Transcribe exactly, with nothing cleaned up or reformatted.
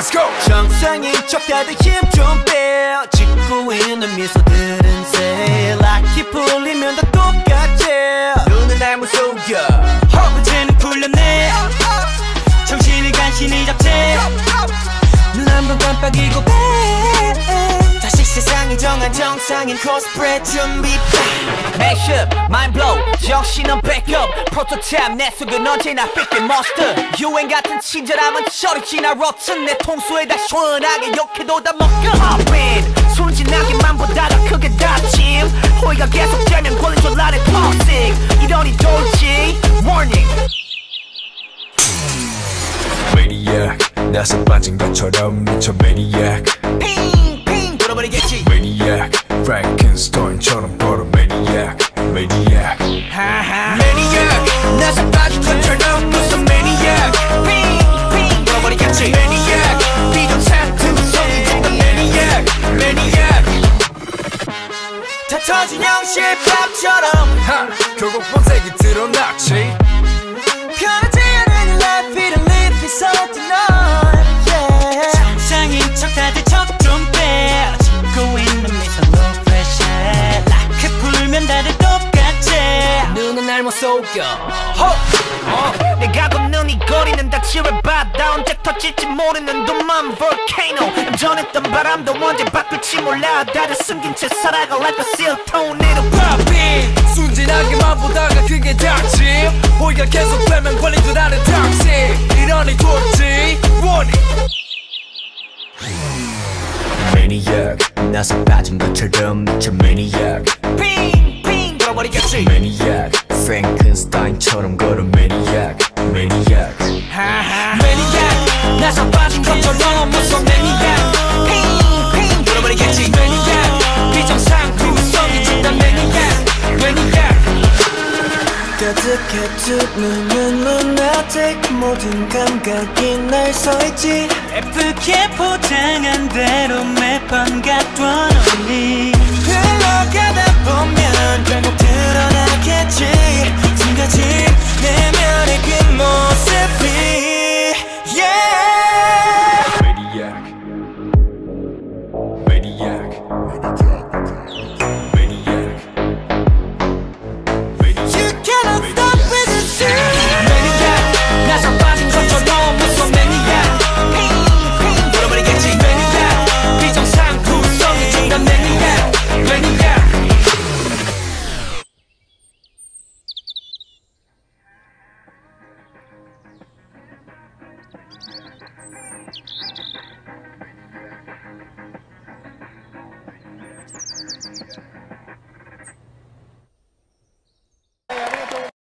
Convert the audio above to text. Let's go! 정상인 척 다들 힘 좀 빼요. 짓고 있는 미소들은 새 락이 풀리면 다 똑같지. 눈은 날 무서워 허브제는 풀렸네. 정신을 간신히 잡채 눈 한 번 깜빡이고 배 다시 세상이 정한 정상인 코스프레 준비 Mashup, mind blow 역시 넌 backup 프로토타입 내 속은 언제나 삐끗 monster 유행 같은 친절함은 철이 지나 rotten 내 통수에 다 시원하게 욕해도 다 먹음 Hop in 순진하기만 보다가 크게 다침 호의가 계속되면 권리줄 안에 toxic 이러니 돌지 warning Maniac 나서 빠진 것처럼 미쳐 Maniac 핑핑 돌아버리겠지 Maniac Frankenstein처럼 걸어 Maniac Maniac 하하 Maniac 나서 빠진 것처럼 무슨 Maniac 핑핑 돌아버리겠지 Maniac 비전 같은 속이 든다 Maniac Maniac 다 터진 현실밥처럼 하 결국 본색이 드러났지 편하지 않은 life it and live it so tonight yeah 정상인 척 다들 척 좀 빼 짓고 있는 미소 no pressure 락해 풀면 다들 똑같지 눈은 날 못 속여 어. 내가 걷는 이 거리는 다 지뢰 바다 언제 터질지 모르는 둔만 volcano 전했던 바람도 언제 바뀔지 몰라 다들 숨긴 채 살아가 like a seal tone it'll pop in 순진하게만 보다가 그게 닥침 호의가 계속되면 걸린 줄 아는 toxic 이러니 돌지 원인 Maniac 나서 빠진 것처럼 미쳐 Maniac 핑핑 돌아버리겠지 Maniac Frankenstein처럼 걸어 Maniac Maniac 하하 Maniac 나서 빠진 것처럼 무서 Maniac 핑핑 돌아버리겠지 Maniac 비정상 구성이 진단 Maniac Maniac 가득해 두 눈은 lunatic 모든 감각이 날 서있지 예쁘게 포장한 대로 매번 갖다 놓니 흘러가다 보면 결국 드러나겠지 지금까지 내면의 그 모습이 yeah Maniac Maniac